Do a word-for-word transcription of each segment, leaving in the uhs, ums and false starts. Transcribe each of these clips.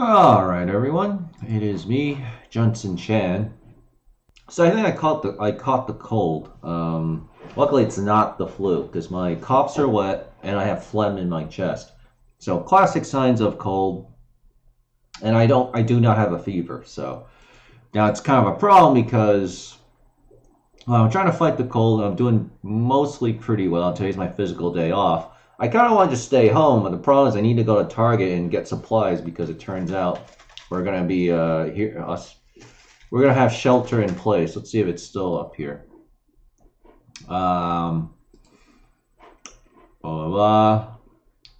All right, everyone. It is me, Junson Chan. So I think I caught the I caught the cold. Um, luckily, it's not the flu because my coughs are wet and I have phlegm in my chest. So classic signs of cold. And I don't I do not have a fever. So now it's kind of a problem because well, I'm trying to fight the cold. And I'm doing mostly pretty well. Today's my physical day off. I kind of want to just stay home, but the problem is I need to go to Target and get supplies because it turns out we're gonna be uh, here. Us, we're gonna have shelter in place. Let's see if it's still up here. Um, blah blah.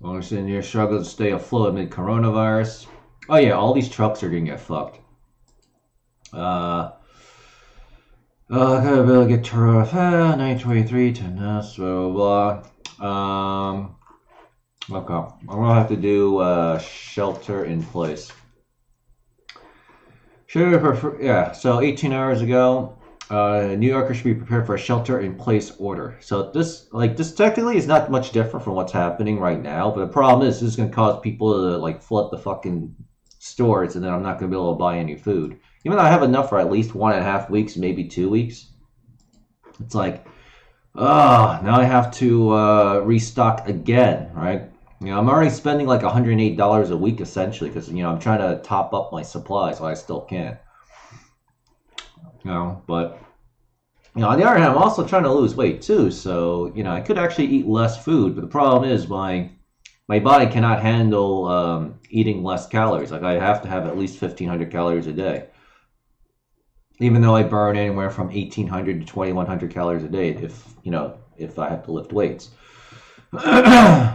Owners in here struggle to stay afloat amid coronavirus. Oh yeah, all these trucks are gonna get fucked. Uh. Oh, I gotta be able to get to nine twenty-three to N A S, blah blah blah. Um, okay, I'm gonna have to do uh, shelter in place. Should we prefer, yeah, so eighteen hours ago, uh, New Yorkers should be prepared for a shelter in place order. So this, like, this technically is not much different from what's happening right now, but the problem is this is gonna cause people to, like, flood the fucking stores and then I'm not gonna be able to buy any food. Even though I have enough for at least one and a half weeks, maybe two weeks, it's like, ah, oh, now I have to uh, restock again, right? You know, I'm already spending like one hundred eight dollars a week essentially because, you know, I'm trying to top up my supplies, so I still can. You know, but, you know, on the other hand, I'm also trying to lose weight too. So, you know, I could actually eat less food, but the problem is my, my body cannot handle um, eating less calories. Like I have to have at least fifteen hundred calories a day. Even though I burn anywhere from eighteen hundred to twenty-one hundred calories a day, if you know, if I have to lift weights.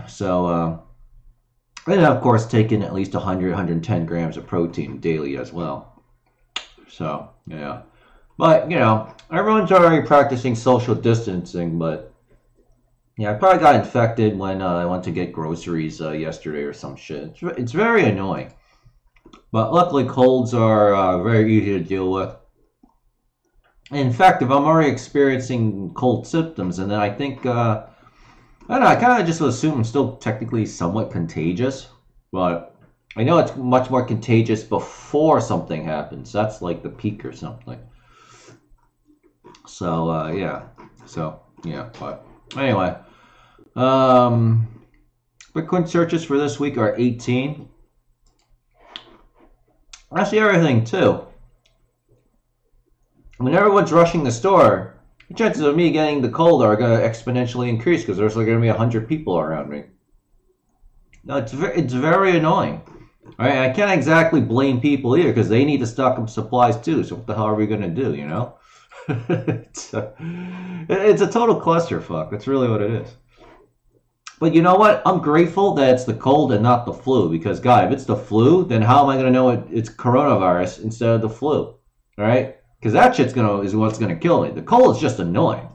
So, uh, and I've, of course, taken at least one hundred, one hundred ten grams of protein daily as well. So, yeah. But, you know, everyone's already practicing social distancing, but, yeah, I probably got infected when uh, I went to get groceries uh, yesterday or some shit. It's, it's very annoying. But luckily, colds are uh, very easy to deal with. In fact, if I'm already experiencing cold symptoms, and then I think, uh, I don't know, I kind of just assume I'm still technically somewhat contagious, but I know it's much more contagious before something happens. That's like the peak or something. So, uh, yeah. So, yeah, but anyway. Um, Bitcoin searches for this week are eighteen. That's the other thing, too. When everyone's rushing the store, the chances of me getting the cold are going to exponentially increase because there's going to be one hundred people around me. Now, it's, ve it's very annoying. All right? I can't exactly blame people either because they need to stock up supplies too. So what the hell are we going to do, you know? it's, a, it's a total clusterfuck. That's really what it is. But you know what? I'm grateful that it's the cold and not the flu because, God, if it's the flu, then how am I going to know it, it's coronavirus instead of the flu? All right? Because that shit's gonna is what's gonna kill me. The cold is just annoying,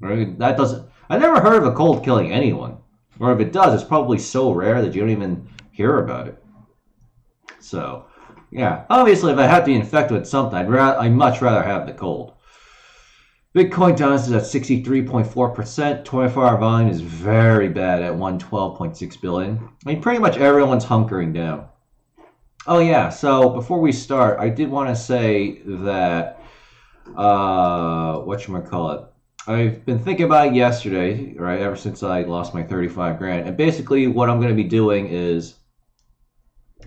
right? That doesn't. I never heard of a cold killing anyone, or if it does, it's probably so rare that you don't even hear about it. So, yeah. Obviously, if I have to be infected with something, I'd rather I much rather have the cold. Bitcoin down is at sixty-three point four percent. twenty-four hour volume is very bad at one hundred twelve point six billion. I mean, pretty much everyone's hunkering down. Oh yeah. So before we start, I did want to say that. Uh, whatchamacallit? I've been thinking about it yesterday, right? Ever since I lost my thirty-five grand. And basically, what I'm going to be doing is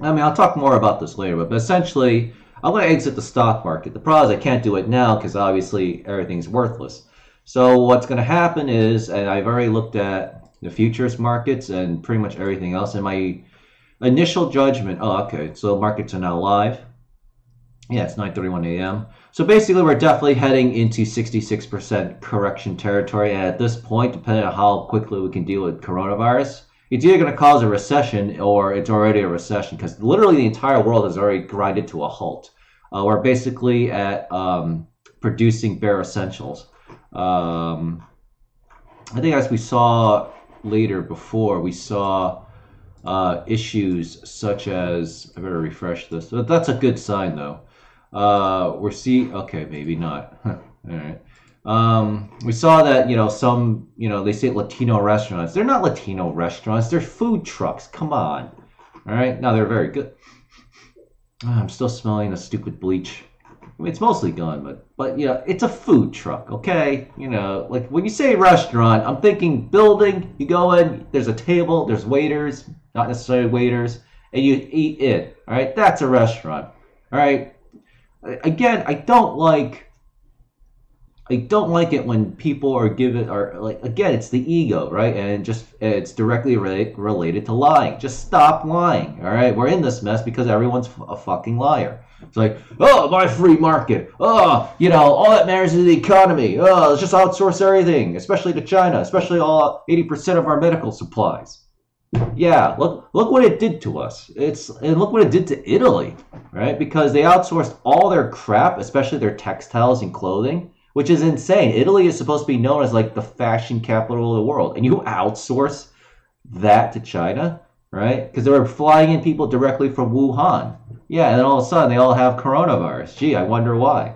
I mean, I'll talk more about this later, but essentially, I'm going to exit the stock market. The problem is I can't do it now because obviously everything's worthless. So, what's going to happen is, and I've already looked at the futures markets and pretty much everything else, and my initial judgment oh, okay, so markets are now live. Yeah, it's nine thirty-one a m So basically, we're definitely heading into sixty-six percent correction territory. And at this point, depending on how quickly we can deal with coronavirus, it's either going to cause a recession or it's already a recession because literally the entire world is already grinded to a halt. Uh, we're basically at um, producing bare essentials. Um, I think as we saw later before, we saw uh, issues such as, I better refresh this. That's a good sign, though. Uh, we're see okay, maybe not. All right. Um, we saw that, you know, some, you know, they say Latino restaurants. They're not Latino restaurants. They're food trucks. Come on. All right. Now they're very good. I'm still smelling the stupid bleach. I mean, it's mostly gone, but but yeah, it's a food truck, okay? You know, like when you say restaurant, I'm thinking building. You go in, there's a table, there's waiters, not necessarily waiters, and you eat it. All right, that's a restaurant. All right. Again, I don't like. I don't like it when people are given, or like again, it's the ego, right? And just it's directly re- related to lying. Just stop lying, all right? We're in this mess because everyone's f- a fucking liar. It's like, oh, my free market. Oh, you know, all that matters is the economy. Oh, let's just outsource everything, especially to China, especially all eighty percent of our medical supplies. Yeah, look, look what it did to us. It's and look what it did to Italy, right? Because they outsourced all their crap, especially their textiles and clothing. Which is insane. Italy is supposed to be known as like the fashion capital of the world. And you outsource that to China, right? Because they were flying in people directly from Wuhan. Yeah, and then all of a sudden they all have coronavirus. Gee, I wonder why.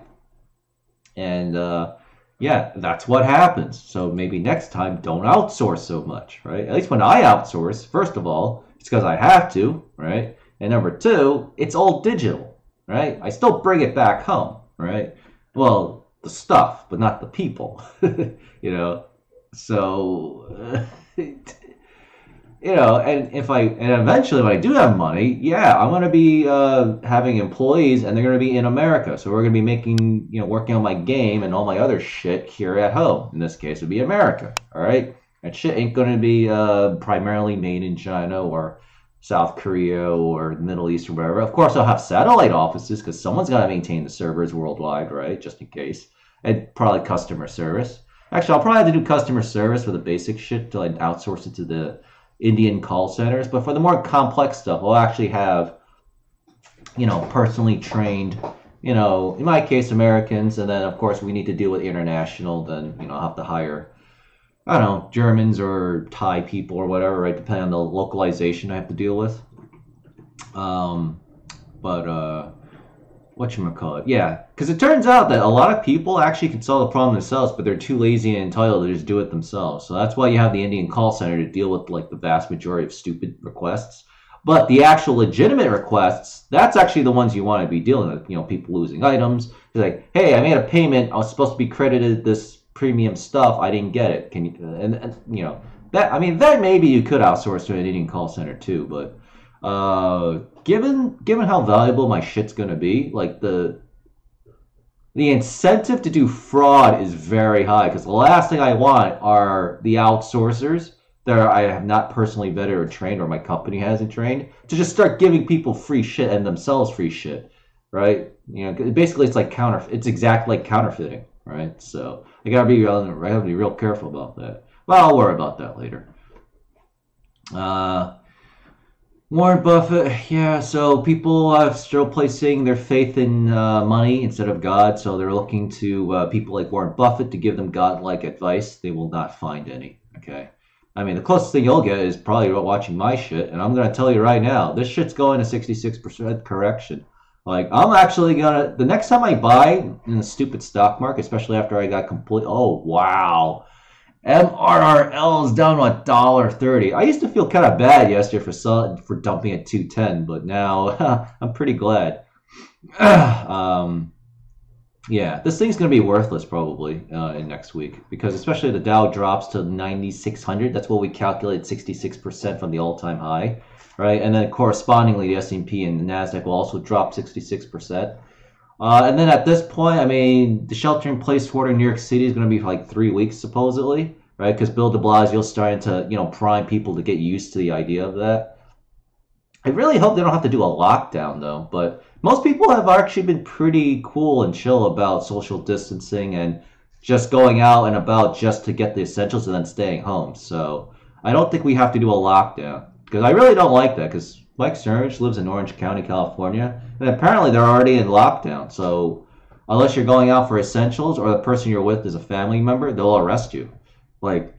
And uh, yeah, that's what happens. So maybe next time don't outsource so much, right? At least when I outsource, first of all, it's because I have to, right? And number two, it's all digital, right? I still bring it back home, right? Well, the stuff, but not the people, you know. So, uh, you know, and if I, and eventually when I do have money, yeah, I'm going to be uh, having employees and they're going to be in America. So we're going to be making, you know, working on my game and all my other shit here at home. In this case, it would be America. All right. That shit ain't going to be uh, primarily made in China or South Korea or the Middle East or wherever. Of course, I'll have satellite offices because someone's got to maintain the servers worldwide, right? Just in case. And probably customer service. Actually, I'll probably have to do customer service for the basic shit till I outsource it to the Indian call centers. But for the more complex stuff, I'll actually have, you know, personally trained, you know, in my case, Americans. And then, of course, we need to deal with international. Then, you know, I'll have to hire, I don't know, Germans or Thai people or whatever, right? Depending on the localization I have to deal with. Um, but, uh, whatchamacallit? Yeah, because it turns out that a lot of people actually can solve the problem themselves, but they're too lazy and entitled to just do it themselves. So that's why you have the Indian call center to deal with, like, the vast majority of stupid requests. But the actual legitimate requests, that's actually the ones you want to be dealing with. You know, people losing items. They're like, hey, I made a payment. I was supposed to be credited this premium stuff, I didn't get it. Can you, and, and you know, that, I mean, that maybe you could outsource to an Indian call center too, but uh, given given how valuable my shit's gonna be, like the the incentive to do fraud is very high, because the last thing I want are the outsourcers that are, I have not personally vetted or trained, or my company hasn't trained, to just start giving people free shit and themselves free shit, right? You know, basically it's like counterfeit, it's exactly like counterfeiting, right? So I gotta be real, I gotta be real careful about that. Well, I'll worry about that later. Uh, Warren Buffett, yeah. So people are still placing their faith in uh, money instead of God. So they're looking to uh, people like Warren Buffett to give them godlike advice. They will not find any. Okay. I mean, the closest thing you'll get is probably watching my shit, and I'm gonna tell you right now, this shit's going to sixty-six percent correction. Like, I'm actually gonna, the next time I buy in the stupid stock market, especially after I got complete, oh, wow, M R R L is down to one dollar thirty. I used to feel kind of bad yesterday for selling, for dumping at two ten, but now I'm pretty glad. um, yeah, this thing's gonna be worthless probably uh, in next week, because especially the Dow drops to ninety-six hundred. That's what we calculate sixty-six percent from the all-time high. Right, and then correspondingly, the S and P and the Nasdaq will also drop sixty-six percent. Uh, and then at this point, I mean, the shelter-in-place order in New York City is going to be for like three weeks supposedly, right? Because Bill de Blasio is starting to, you know, prime people to get used to the idea of that. I really hope they don't have to do a lockdown though. But most people have actually been pretty cool and chill about social distancing and just going out and about just to get the essentials and then staying home. So I don't think we have to do a lockdown. Because I really don't like that, because Mike Serge lives in Orange County, California, and apparently they're already in lockdown. So unless you're going out for essentials or the person you're with is a family member, they'll arrest you. Like,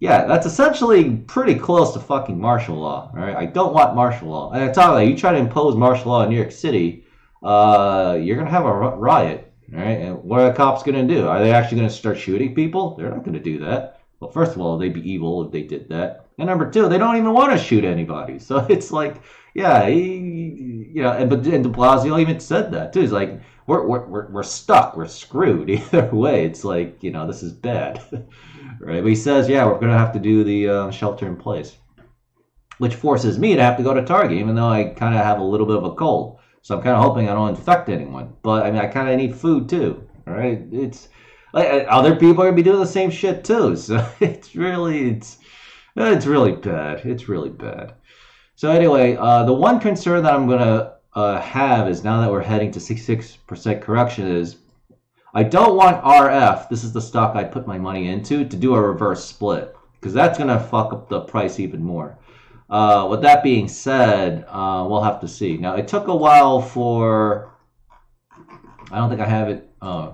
yeah, that's essentially pretty close to fucking martial law, all right? I don't want martial law. And I tell you, you try to impose martial law in New York City, uh, you're going to have a riot, all right? And what are the cops going to do? Are they actually going to start shooting people? They're not going to do that. Well, first of all, they'd be evil if they did that. And number two, they don't even want to shoot anybody. So it's like, yeah, you know, and but and de Blasio even said that too. He's like, we're we're we're stuck, we're screwed either way. It's like, you know, this is bad, right? But he says, yeah, we're gonna have to do the uh, shelter in place, which forces me to have to go to Target, even though I kind of have a little bit of a cold. So I'm kind of hoping I don't infect anyone. But I mean, I kind of need food too, right? It's like other people are gonna be doing the same shit too. So it's really it's it's really bad. It's really bad. So anyway, uh, the one concern that I'm going to uh, have is now that we're heading to sixty-six percent correction is I don't want R F, this is the stock I put my money into, to do a reverse split because that's going to fuck up the price even more. Uh, with that being said, uh, we'll have to see. Now, it took a while for, I don't think I have it, uh,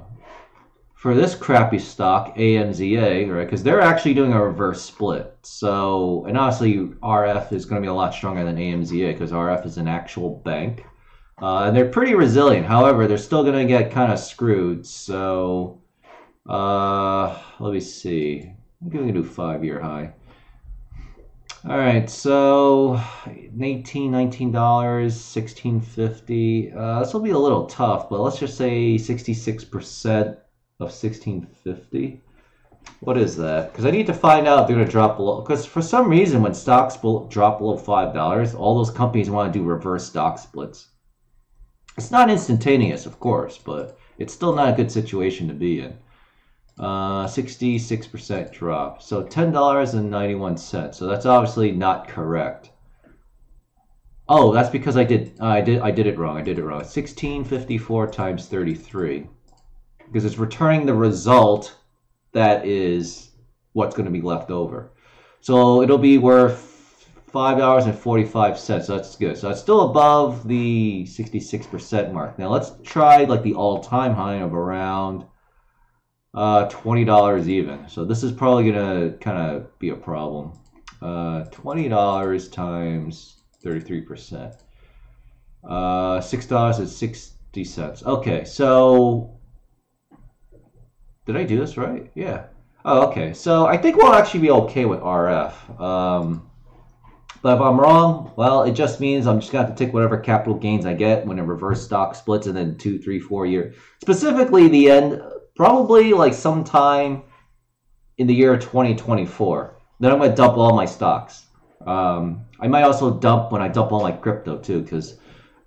for this crappy stock, A M Z A, right? Because they're actually doing a reverse split. So, and obviously R F is going to be a lot stronger than A M Z A because R F is an actual bank. Uh, and they're pretty resilient. However, they're still going to get kind of screwed. So, uh, let me see. I'm going to do five-year high. All right, so eighteen dollars, nineteen dollars, sixteen fifty. Uh, this will be a little tough, but let's just say sixty-six percent. Of sixteen fifty. What is that? Because I need to find out if they're going to drop below. Because for some reason, when stocks drop below five dollars, all those companies want to do reverse stock splits. It's not instantaneous, of course, but it's still not a good situation to be in. Uh, sixty-six percent drop. So ten dollars and ninety-one cents. So that's obviously not correct. Oh, that's because I did. Uh, I did. I did it wrong. I did it wrong. sixteen fifty-four times thirty-three. Because it's returning the result that is what's going to be left over. So it'll be worth five dollars and forty-five cents. So that's good. So it's still above the sixty-six percent mark. Now let's try like the all-time high of around uh, twenty dollars even. So this is probably going to kind of be a problem. Uh, twenty dollars times thirty-three percent. Uh, six dollars and sixty cents. Okay, so... Did I do this right? Yeah. Oh, okay. So I think we'll actually be okay with R F. Um, but if I'm wrong, well, it just means I'm just going to have to take whatever capital gains I get when a reverse stock splits and then two, three, four years. Specifically the end, probably like sometime in the year twenty twenty-four. Then I'm going to dump all my stocks. Um, I might also dump when I dump all my crypto too, because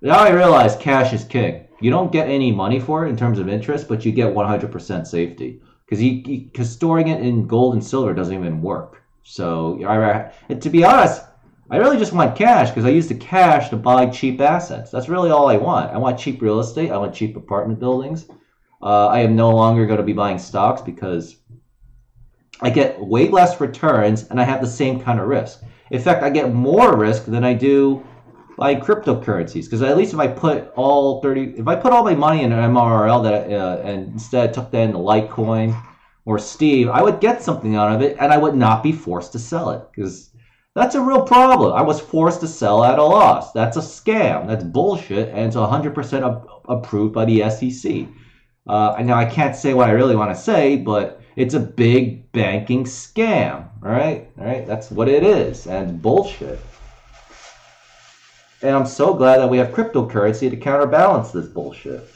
now I realize cash is king. You don't get any money for it in terms of interest, but you get one hundred percent safety because you, you, cause storing it in gold and silver doesn't even work. So I, and to be honest, I really just want cash because I use the cash to buy cheap assets. That's really all I want. I want cheap real estate. I want cheap apartment buildings. Uh, I am no longer going to be buying stocks because I get way less returns and I have the same kind of risk. In fact, I get more risk than I do like cryptocurrencies, because at least if I put all thirty, if I put all my money in an M R R L that uh, and instead took that into Litecoin or Steam, I would get something out of it, and I would not be forced to sell it, because that's a real problem. I was forced to sell at a loss. That's a scam. That's bullshit, and it's one hundred percent approved by the S E C. Uh, now I can't say what I really want to say, but it's a big banking scam. All right, all right, that's what it is, and bullshit. And I'm so glad that we have cryptocurrency to counterbalance this bullshit.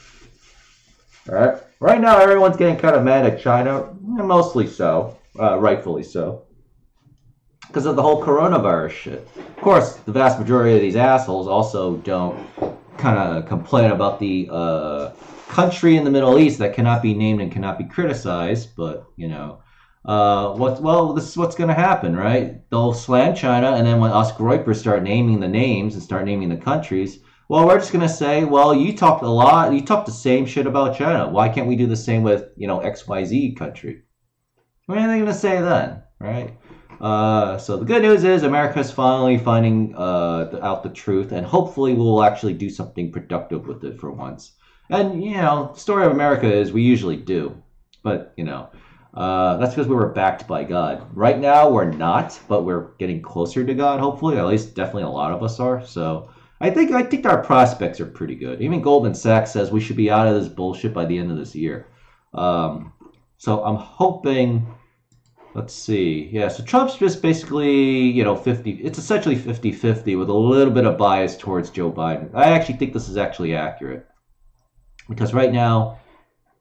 All right. Right now, everyone's getting kind of mad at China. Mostly so. Uh, rightfully so. Because of the whole coronavirus shit. Of course, the vast majority of these assholes also don't kind of complain about the uh, country in the Middle East that cannot be named and cannot be criticized. But, you know... Uh, what, well, this is what's going to happen, right? They'll slam China, and then when us groypers start naming the names and start naming the countries, well, we're just going to say, well, you talked a lot, you talked the same shit about China. Why can't we do the same with, you know, X Y Z country? What are they going to say then, right? Uh, so the good news is America's finally finding uh, out the truth, and hopefully we'll actually do something productive with it for once. And, you know, the story of America is we usually do, but, you know... Uh, that's because we were backed by God. Right now, we're not, but we're getting closer to God, hopefully. At least, definitely a lot of us are. So, I think I think our prospects are pretty good. Even Goldman Sachs says we should be out of this bullshit by the end of this year. Um, so, I'm hoping Let's see. Yeah, so Trump's just basically, you know, fifty. It's essentially fifty fifty with a little bit of bias towards Joe Biden. I actually think this is actually accurate because right now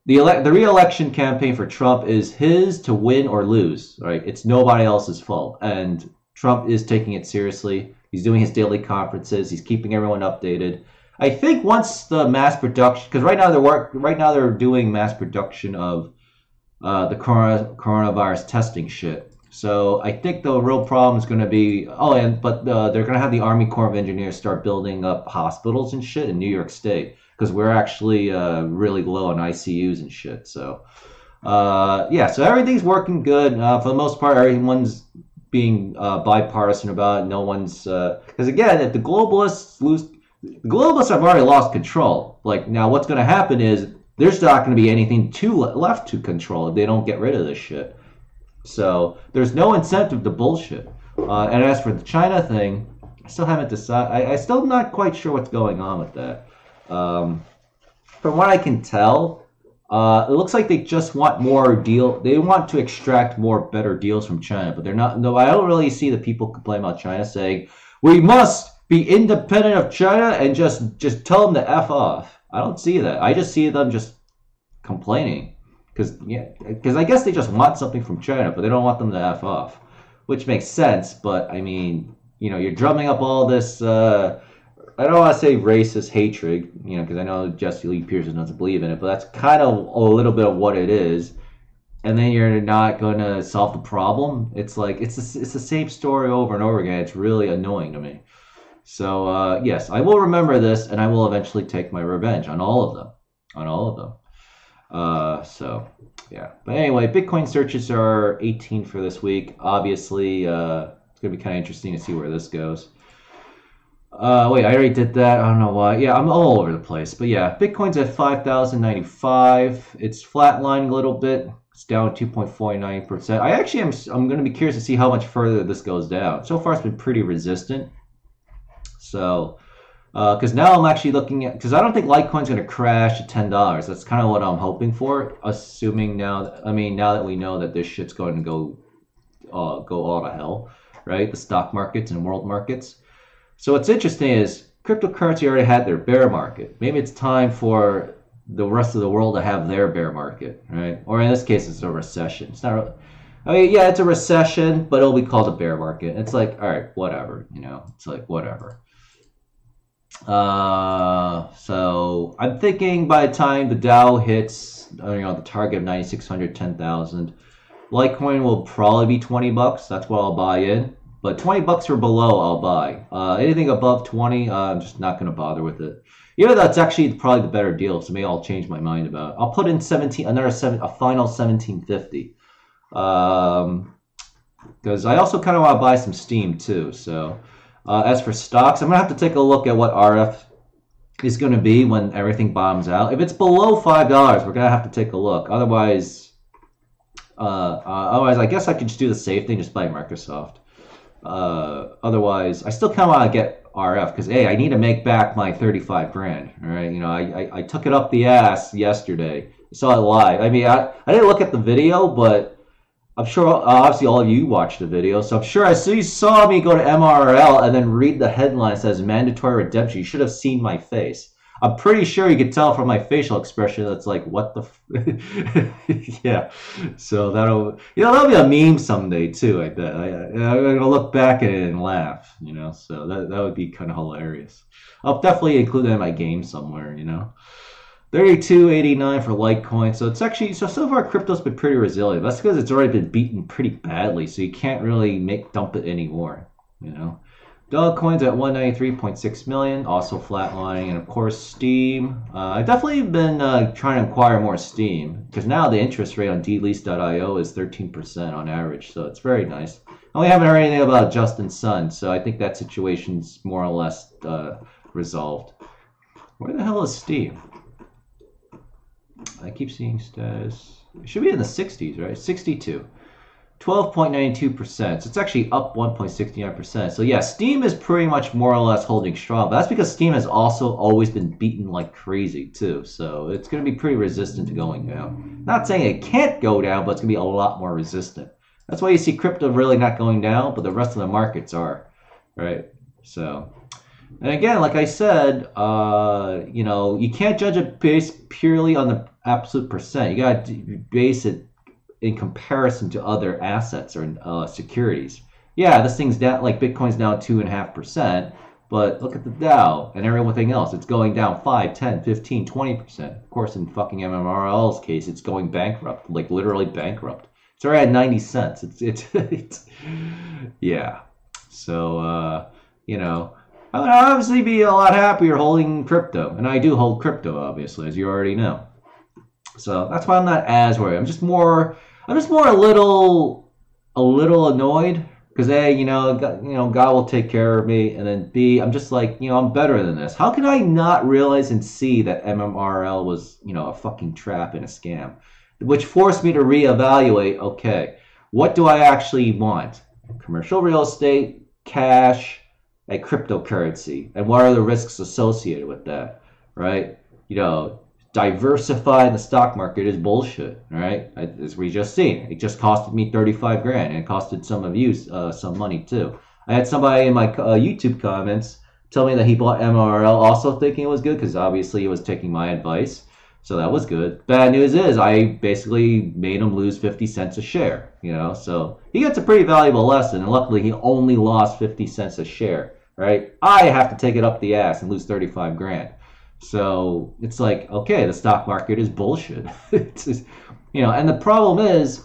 the ele- the re-election campaign for Trump is his to win or lose, right? It's nobody else's fault. And Trump is taking it seriously. He's doing his daily conferences. He's keeping everyone updated. I think once the mass production, because right now they're work, right now they're doing mass production of Uh, the corona, coronavirus testing shit. So I think the real problem is going to be, oh, and but uh, they're going to have the Army Corps of Engineers start building up hospitals and shit in New York State because we're actually uh, really low on I C Us and shit. So uh, yeah, so everything's working good uh, for the most part. Everyone's being uh, bipartisan about it. No one's because uh, again, if the globalists lose, the globalists have already lost control. Like now, what's going to happen is, there's not going to be anything to left to control if they don't get rid of this shit. So there's no incentive to bullshit. Uh, and as for the China thing, I still haven't decided. I, I still not quite sure what's going on with that. Um, from what I can tell, uh, it looks like they just want more deal. They want to extract more better deals from China, but they're not. No, I don't really see the people complain about China saying we must be independent of China and just just tell them to F off. I don't see that. I just see them just complaining. Because yeah, because I guess they just want something from China, but they don't want them to F off. Which makes sense, but I mean, you know, you're drumming up all this, uh, I don't want to say racist hatred, you know, because I know Jesse Lee Pearson doesn't believe in it, but that's kind of a little bit of what it is. And then you're not going to solve the problem. It's like, it's a, it's the same story over and over again. It's really annoying to me. So, uh, yes, I will remember this, and I will eventually take my revenge on all of them, on all of them. Uh, so, yeah. But anyway, Bitcoin searches are eighteen for this week. Obviously, uh, it's going to be kind of interesting to see where this goes. Uh, wait, I already did that. I don't know why. Yeah, I'm all over the place. But, yeah, Bitcoin's at five thousand ninety-five. It's flatlining a little bit. It's down two point four nine percent. I actually am I'm going to be curious to see how much further this goes down. So far, it's been pretty resistant. So, because uh, now I'm actually looking at, because I don't think Litecoin's going to crash to ten dollars. That's kind of what I'm hoping for, assuming now, that, I mean, now that we know that this shit's going to go uh, go all to hell, right? The stock markets and world markets. So what's interesting is cryptocurrency already had their bear market. Maybe it's time for the rest of the world to have their bear market, right? Or in this case, it's a recession. It's not really, I mean, yeah, it's a recession, but it'll be called a bear market. It's like, all right, whatever, you know, it's like, whatever. Uh, so I'm thinking by the time the Dow hits, you know, the target of ninety-six hundred, ten thousand, Litecoin will probably be twenty bucks. That's what I'll buy in, but twenty bucks or below, I'll buy. Uh, anything above twenty, uh, I'm just not going to bother with it. You know, that's actually probably the better deal. So maybe I'll change my mind about it. I'll put in seventeen, another seven, a final seventeen fifty. Um, because I also kind of want to buy some Steam too. So. Uh, as for stocks, I'm going to have to take a look at what R F is going to be when everything bottoms out. If it's below five dollars, we're going to have to take a look. Otherwise, uh, uh, otherwise, I guess I could just do the safe thing, just buy Microsoft. Uh, otherwise, I still kind of want to get R F because, hey, I need to make back my thirty-five grand. All right? You know, I, I, I took it up the ass yesterday. I saw it live. I mean, I, I didn't look at the video, but I'm sure, obviously, all of you watched the video, so I'm sure as soon as you saw me go to M R R L and then read the headline that says mandatory redemption, you should have seen my face. I'm pretty sure you could tell from my facial expression that's like, what the f- Yeah. So that'll, you know, that'll be a meme someday, too, I bet. I, I, I'm going to look back at it and laugh, you know, so that, that would be kind of hilarious. I'll definitely include that in my game somewhere, you know. thirty-two eighty-nine for Litecoin. So it's actually, so so far crypto's been pretty resilient. That's because it's already been beaten pretty badly, so you can't really make dump it anymore, you know. Dogecoin's at one ninety-three point six million, also flatlining, and of course Steam. Uh, I've definitely been uh, trying to acquire more Steam because now the interest rate on dlease dot io is thirteen percent on average, so it's very nice. And we haven't heard anything about Justin Sun, so I think that situation's more or less uh, resolved. Where the hell is Steam? I keep seeing status. It should be in the sixties, right? sixty-two. twelve point nine two percent. So it's actually up one point six nine percent. So yeah, Steam is pretty much more or less holding strong. But that's because Steam has also always been beaten like crazy too. So it's going to be pretty resistant to going down. Not saying it can't go down, but it's going to be a lot more resistant. That's why you see crypto really not going down, but the rest of the markets are, right? So, and again, like I said, uh, you know, you can't judge it based purely on the absolute percent. You got to base it in comparison to other assets or uh, securities. Yeah, this thing's down, like Bitcoin's down two point five percent, but look at the Dow and everything else. It's going down five, ten, fifteen, twenty percent. Of course, in fucking M R R L's case, it's going bankrupt, like literally bankrupt. It's already at ninety cents. It's, it's, it's yeah. So, uh, you know, I would obviously be a lot happier holding crypto. And I do hold crypto, obviously, as you already know. So that's why I'm not as worried. I'm just more, I'm just more a little, a little annoyed. Because A, you know, God, you know, God will take care of me, and then B, I'm just like, you know, I'm better than this. How can I not realize and see that M M R L was, you know, a fucking trap and a scam, which forced me to reevaluate. Okay, what do I actually want? Commercial real estate, cash, and cryptocurrency, and what are the risks associated with that? Right? You know, diversifying the stock market is bullshit, right? As we just seen, it just costed me thirty-five grand, and it costed some of you uh, some money too. I had somebody in my uh, YouTube comments tell me that he bought M R L, also thinking it was good because obviously he was taking my advice, so that was good. Bad news is I basically made him lose fifty cents a share, you know. So he gets a pretty valuable lesson, and luckily he only lost fifty cents a share, right? I have to take it up the ass and lose thirty-five grand. So it's like, okay, the stock market is bullshit. It's just, you know, and the problem is,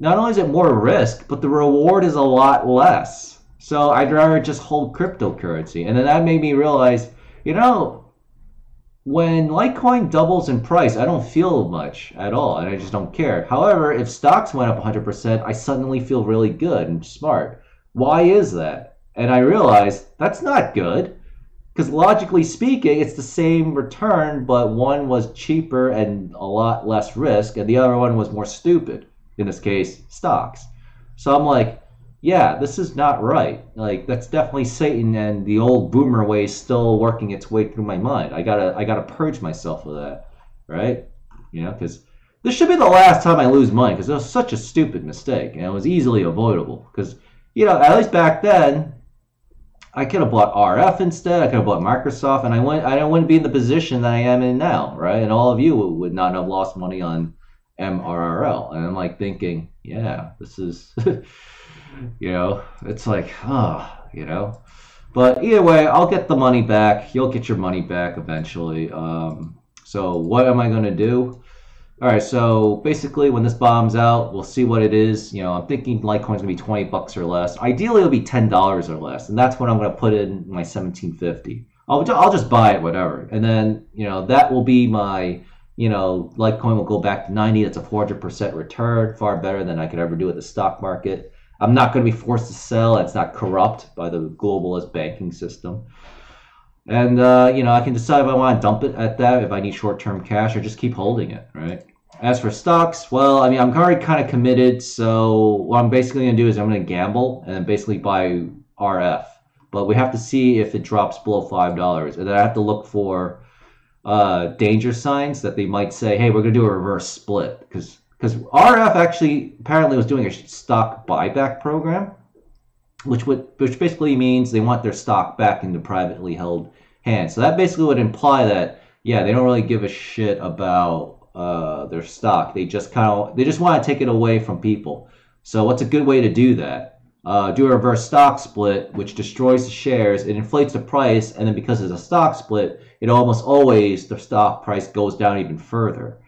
not only is it more risk, but the reward is a lot less. So I'd rather just hold cryptocurrency. And then that made me realize, you know, when Litecoin doubles in price, I don't feel much at all, and I just don't care. However, if stocks went up one hundred percent, I suddenly feel really good and smart. Why is that? And I realized that's not good. Because logically speaking, it's the same return, but one was cheaper and a lot less risk, and the other one was more stupid, in this case, stocks. So I'm like, yeah, this is not right. Like, that's definitely Satan, and the old boomer way is still working its way through my mind. I gotta, I gotta purge myself of that, right? You know, because this should be the last time I lose money, because it was such a stupid mistake, and it was easily avoidable. Because, you know, at least back then, I could have bought R F instead. I could have bought Microsoft, and I went. I wouldn't be in the position that I am in now, right? And all of you would not have lost money on M R R L. And I'm like thinking, yeah, this is, you know, it's like, ah, oh, you know. But either way, I'll get the money back. You'll get your money back eventually. Um, so what am I gonna do? All right. So basically, when this bottoms out, we'll see what it is. You know, I'm thinking Litecoin's gonna be twenty bucks or less. Ideally, it'll be ten dollars or less, and that's what I'm gonna put in my seventeen fifty. I'll I'll just buy it, whatever, and then you know that will be my you know Litecoin will go back to ninety. That's a four hundred percent return, far better than I could ever do with the stock market. I'm not gonna be forced to sell. It's not corrupt by the globalist banking system. And, uh, you know, I can decide if I want to dump it at that, if I need short-term cash, or just keep holding it, right? As for stocks, well, I mean, I'm already kind of committed, so what I'm basically going to do is I'm going to gamble and then basically buy R F. But we have to see if it drops below five dollars. And then I have to look for uh, danger signs that they might say, hey, we're going to do a reverse split. Because R F actually apparently was doing a stock buyback program, which would which basically means they want their stock back into privately held hands. So that basically would imply that, yeah, they don't really give a shit about uh, their stock. They just kind of they just want to take it away from people. So what's a good way to do that? Uh, do a reverse stock split, which destroys the shares, it inflates the price, and then because it's a stock split, it almost always the stock price goes down even further.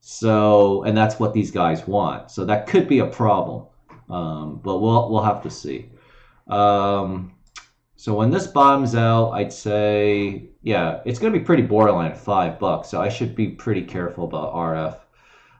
So and that's what these guys want. So that could be a problem, um, but we'll we'll have to see. Um, so when this bottoms out, I'd say, yeah, it's going to be pretty borderline at five bucks. So I should be pretty careful about R F.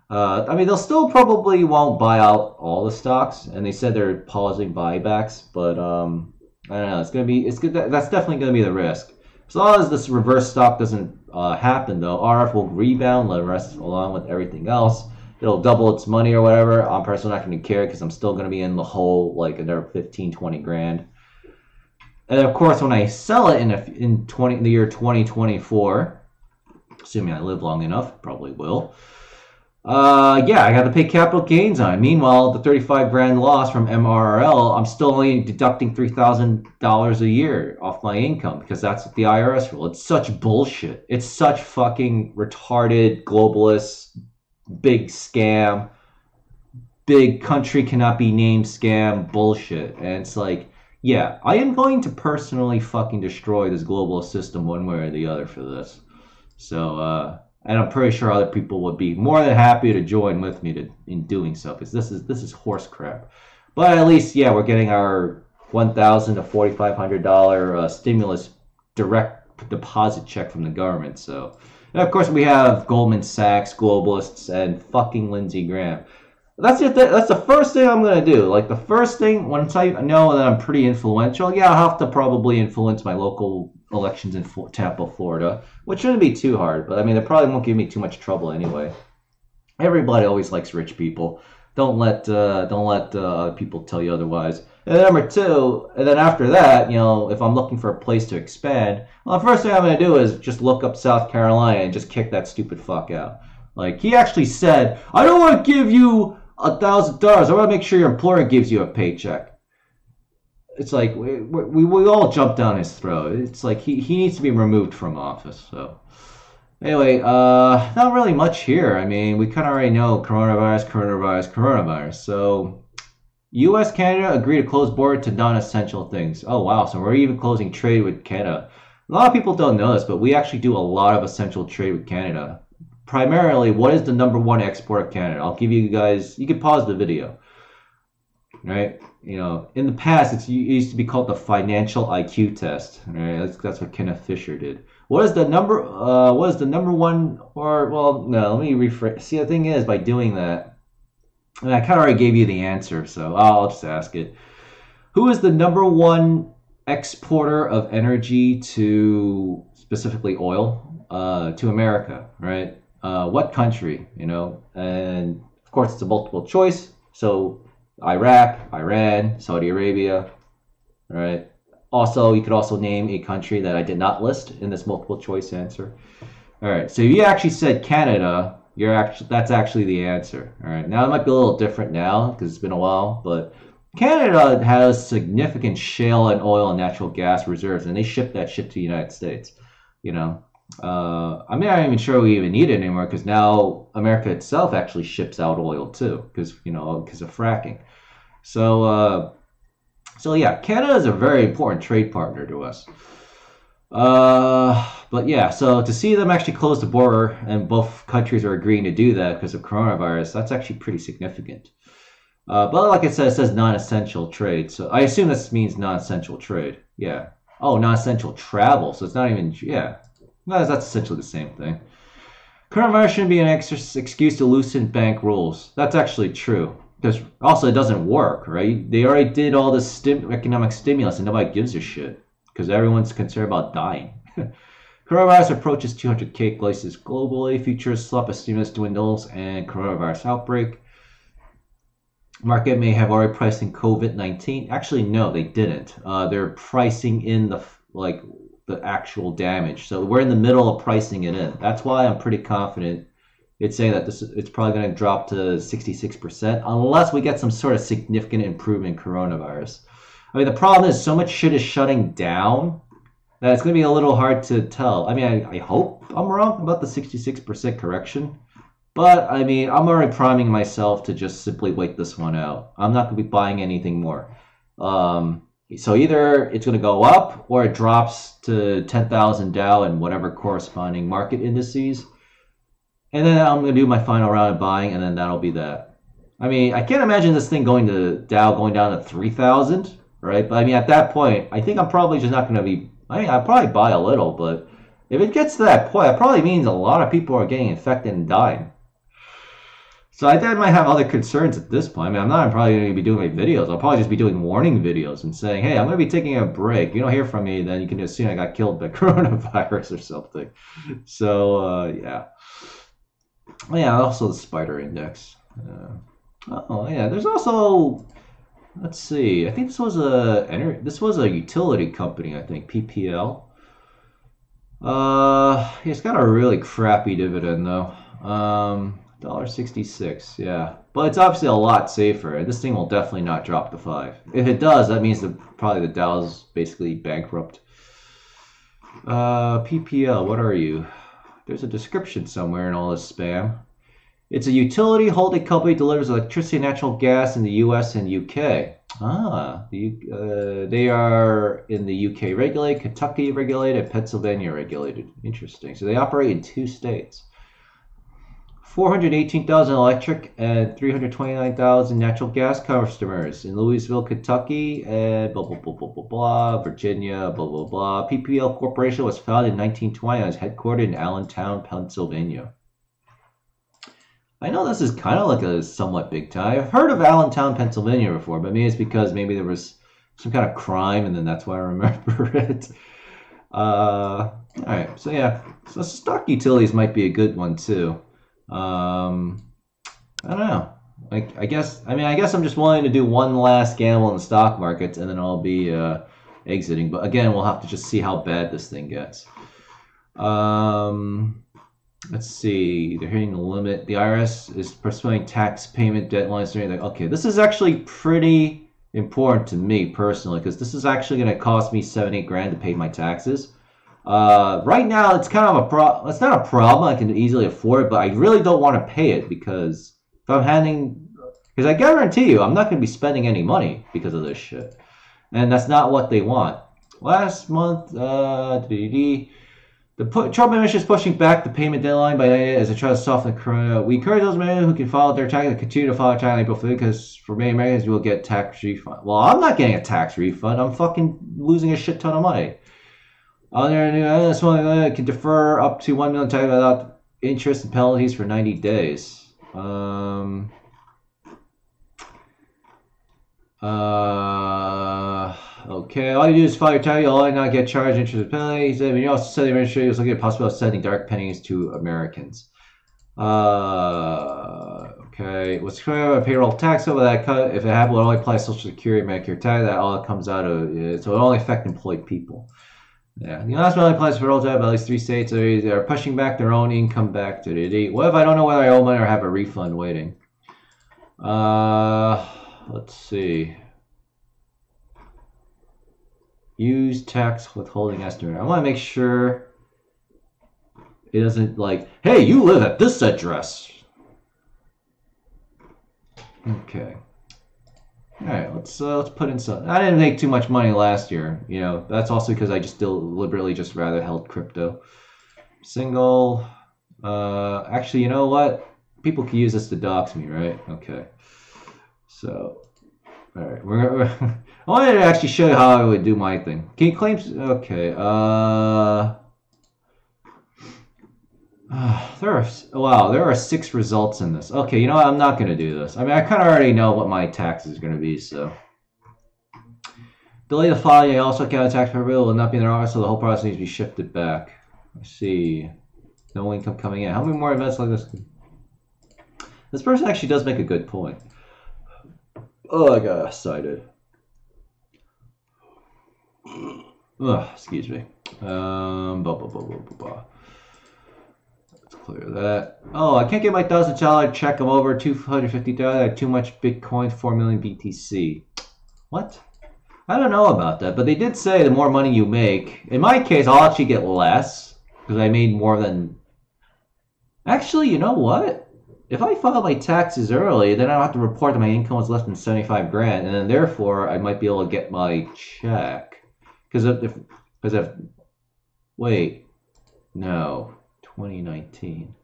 Uh, I mean, they'll still probably won't buy out all the stocks, and they said they're pausing buybacks, but, um, I don't know. It's going to be, it's good. That's definitely going to be the risk. As long as this reverse stock doesn't, uh, happen though, R F will rebound the rest along with everything else. It'll double its money or whatever. I'm personally not going to care because I'm still going to be in the hole like another fifteen, twenty grand. And of course, when I sell it in a, in twenty the year twenty twenty-four, assuming I live long enough, probably will. Uh, yeah, I got to pay capital gains on it. Meanwhile, the thirty-five grand loss from M R R L, I'm still only deducting three thousand dollars a year off my income because that's the I R S rule. It's such bullshit. It's such fucking retarded, globalist, big scam, big country cannot be named scam bullshit. And it's like, yeah, I am going to personally fucking destroy this globalist system one way or the other for this. So, uh... and I'm pretty sure other people would be more than happy to join with me to, in doing so, because this is this is horse crap. But at least, yeah, we're getting our one thousand to four thousand five hundred dollars uh, stimulus direct deposit check from the government. So, and of course, we have Goldman Sachs, globalists, and fucking Lindsey Graham. That's it. That's the first thing I'm gonna do. Like the first thing once I know that I'm pretty influential, yeah, I'll have to probably influence my local elections in Tampa, Florida, which shouldn't be too hard, but I mean, it probably won't give me too much trouble anyway. Everybody always likes rich people. Don't let uh, don't let uh, people tell you otherwise. And then number two, and then after that, you know, if I'm looking for a place to expand, well, the first thing I'm gonna do is just look up South Carolina and just kick that stupid fuck out. Like he actually said, I don't want to give you a thousand dollars. I want to make sure your employer gives you a paycheck. It's like we, we we all jump down his throat. It's like he, he needs to be removed from office. So anyway, uh, not really much here. I mean, we kind of already know coronavirus, coronavirus, coronavirus. So U S Canada agree to close border to non-essential things. Oh wow! So we're even closing trade with Canada. A lot of people don't know this, but we actually do a lot of essential trade with Canada. Primarily, what is the number one export of Canada? I'll give you guys. You can pause the video. Right, you know, in the past, it's, it used to be called the financial I Q test. Right, that's, that's what Kenneth Fisher did. What is the number? Uh, what is the number one? Or well, no, let me rephrase. See, the thing is, by doing that, and I kind of already gave you the answer, so I'll just ask it. Who is the number one exporter of energy to specifically oil uh, to America? Right, uh, what country? You know, and of course, it's a multiple choice, so. Iraq, Iran, Saudi Arabia, right? Also, you could also name a country that I did not list in this multiple choice answer. All right, so if you actually said Canada, you're actually, that's actually the answer. All right, now it might be a little different now because it's been a while, but Canada has significant shale and oil and natural gas reserves, and they ship that shit to the United States, you know? Uh, I'm not even sure we even need it anymore because now America itself actually ships out oil too because, you know, because of fracking. So, uh, so yeah, Canada is a very important trade partner to us. Uh, but yeah, so to see them actually close the border and both countries are agreeing to do that because of coronavirus, that's actually pretty significant. Uh, but like I said, it says non-essential trade. So I assume this means non-essential trade. Yeah. Oh, non-essential travel. So it's not even, yeah. No, that's essentially the same thing. Coronavirus shouldn't be an ex excuse to loosen bank rules. That's actually true. Because also, it doesn't work, right? They already did all this stim economic stimulus, and nobody gives a shit because everyone's concerned about dying. Coronavirus approaches two hundred K cases globally. Futures slump as stimulus dwindles and coronavirus outbreak. Market may have already priced in COVID nineteen. Actually, no, they didn't. Uh, they're pricing in the like. the actual damage. So we're in the middle of pricing it in. That's why I'm pretty confident it's saying that this is, it's probably going to drop to sixty-six percent unless we get some sort of significant improvement in coronavirus. I mean, the problem is so much shit is shutting down that it's going to be a little hard to tell. I mean, I, I hope I'm wrong about the sixty-six percent correction, but I mean, I'm already priming myself to just simply wait this one out. I'm not going to be buying anything more. Um, So either it's going to go up or it drops to ten thousand Dow and whatever corresponding market indices. And then I'm going to do my final round of buying and then that'll be that. I mean, I can't imagine this thing going to Dow going down to three thousand, right? But I mean, at that point, I think I'm probably just not going to be, I mean, I'll probably buy a little, but if it gets to that point, it probably means a lot of people are getting infected and dying. So I think I might have other concerns at this point. I mean, I'm not probably going to be doing my videos. I'll probably just be doing warning videos and saying, hey, I'm going to be taking a break. You don't hear from me, then you can assume I got killed by coronavirus or something. So, uh, yeah. Oh, yeah, also the spider index. Uh, oh, yeah, there's also, let's see. I think this was a, this was a utility company, I think, P P L. Uh, it's got a really crappy dividend, though. Um... one dollar sixty-six, yeah. But it's obviously a lot safer. This thing will definitely not drop to five. If it does, that means the probably the Dow's basically bankrupt. Uh, P P L, what are you? There's a description somewhere in all this spam. It's a utility holding company that delivers electricity and natural gas in the U S and U K. Ah, the, uh, they are in the U K regulated, Kentucky regulated, Pennsylvania regulated. Interesting. So they operate in two states. four hundred eighteen thousand electric and three hundred twenty-nine thousand natural gas customers in Louisville, Kentucky, and blah, blah, blah, blah, blah, blah, Virginia, blah, blah, blah. P P L Corporation was founded in nineteen twenty and is headquartered in Allentown, Pennsylvania. I know this is kind of like a somewhat big tie. I've heard of Allentown, Pennsylvania before, but maybe it's because maybe there was some kind of crime and then that's why I remember it. Uh, all right, so yeah, so stock utilities might be a good one too. Um, I don't know. Like, I guess, I mean, I guess I'm just willing to do one last gamble in the stock markets and then I'll be uh, exiting. But again, we'll have to just see how bad this thing gets. Um, let's see. They're hitting the limit. The I R S is postponing tax payment deadlines during the. Okay, this is actually pretty important to me personally because this is actually going to cost me seven, eight grand to pay my taxes. Uh, right now, it's kind of a pro. It's not a problem. I can easily afford it, but I really don't want to pay it because if I'm handing, because I guarantee you, I'm not going to be spending any money because of this shit, and that's not what they want. Last month, uh, the Trump administration is pushing back the payment deadline by as it tries to soften the corona. We encourage those men who can follow their tax to continue to follow China because for many Americans, you will get tax refund. Well, I'm not getting a tax refund. I'm fucking losing a shit ton of money. Other this one can defer up to one million tax without interest and penalties for ninety days. Um, uh, okay, all you do is file your tax, you'll not get charged interest and penalties. He I said, mean, you also said the administration was looking at possible of sending dark pennies to Americans. Uh, okay, what's going on with payroll tax over that cut? If it happened, it only applies Social Security, Medicare tax. That all comes out of it, so it only affects employed people. Yeah, the last one applies for all jobs, at least three states are pushing back their own income back to the. What if I don't know whether I owe money or have a refund waiting? Uh, let's see. Use tax withholding estimate. I want to make sure it doesn't like, hey, you live at this address. Okay. All right, let's uh, let's put in some. I didn't make too much money last year, you know. That's also because I just deliberately just rather held crypto. Single. Uh, actually, you know what? People can use this to dox me, right? Okay. So, all right. We're, we're, I wanted to actually show you how I would do my thing. Can you claim? Okay. Uh, Uh, there are, wow, there are six results in this. Okay, you know what? I'm not going to do this. I mean, I kind of already know what my tax is going to be, so. Delay the filing. I also count tax for bill will not be in their office, so the whole process needs to be shifted back. Let's see. No income coming in. How many more events like this? This person actually does make a good point. Oh, I got excited. Ugh, excuse me. Um, blah, blah, blah, blah, blah, blah. Clear that. Oh, I can't get my thousand dollar check. I'm over two hundred fifty dollars. I have too much Bitcoin, four million B T C. What? I don't know about that, but they did say the more money you make. In my case, I'll actually get less because I made more than. Actually, you know what? If I file my taxes early, then I don't have to report that my income was less than seventy-five grand, and then therefore I might be able to get my check. Because if, because if, wait, no. twenty nineteen.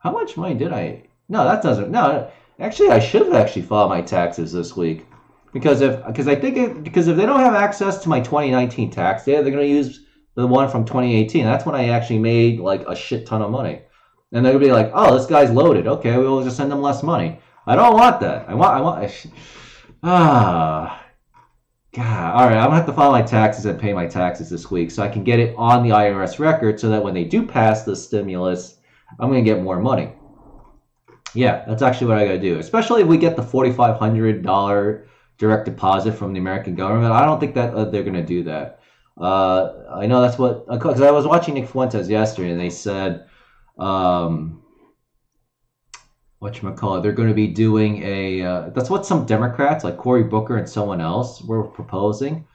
How much money did I? No, that doesn't. No, actually, I should have actually filed my taxes this week because if because I think it, because if they don't have access to my twenty nineteen tax data, they're going to use the one from twenty eighteen. That's when I actually made like a shit ton of money, and they're going to be like, "Oh, this guy's loaded. Okay, we'll just send him less money." I don't want that. I want. I want. I ah. God, all right, I'm going to have to file my taxes and pay my taxes this week so I can get it on the I R S record so that when they do pass the stimulus, I'm going to get more money. Yeah, that's actually what I got to do, especially if we get the forty-five hundred dollar direct deposit from the American government. I don't think that uh, they're going to do that. Uh, I know that's what, because I was watching Nick Fuentes yesterday and they said, um, whatchamacallit, they're going to be doing a, uh, that's what some Democrats like Cory Booker and someone else were proposing.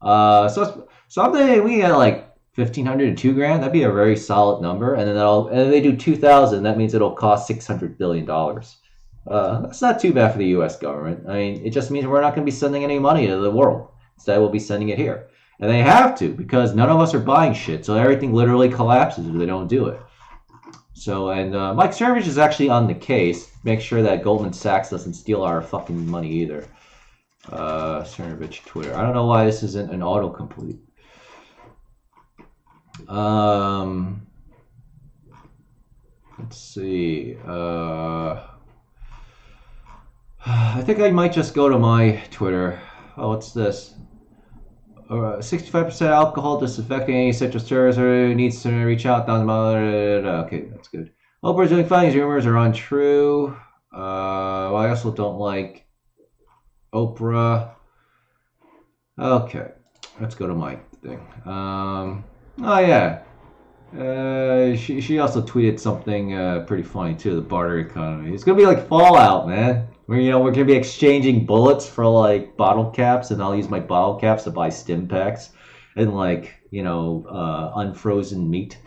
Uh, so someday we get like fifteen hundred to two grand, that'd be a very solid number. And then that'll, and if they do two thousand, that means it'll cost six hundred billion dollars. Uh, that's not too bad for the U S government. I mean, it just means we're not going to be sending any money to the world. Instead, we'll be sending it here. And they have to, because none of us are buying shit. So everything literally collapses if they don't do it. So, and uh, Mike Cernovich is actually on the case. Make sure that Goldman Sachs doesn't steal our fucking money either. Uh, Cernovich Twitter. I don't know why this isn't an autocomplete. Um, let's see. Uh, I think I might just go to my Twitter. Oh, what's this? Uh, sixty-five percent alcohol disinfecting any citrus service or needs to reach out. Okay, that's good. Oprah's doing fine. These rumors are untrue. Uh, well, I also don't like Oprah. Okay, let's go to my thing. Um, oh, yeah. Uh, she, she also tweeted something uh, pretty funny, too, the barter economy. It's going to be like Fallout, man. We're, you know, we're going to be exchanging bullets for, like, bottle caps, and I'll use my bottle caps to buy stim packs and, like, you know, uh, unfrozen meat.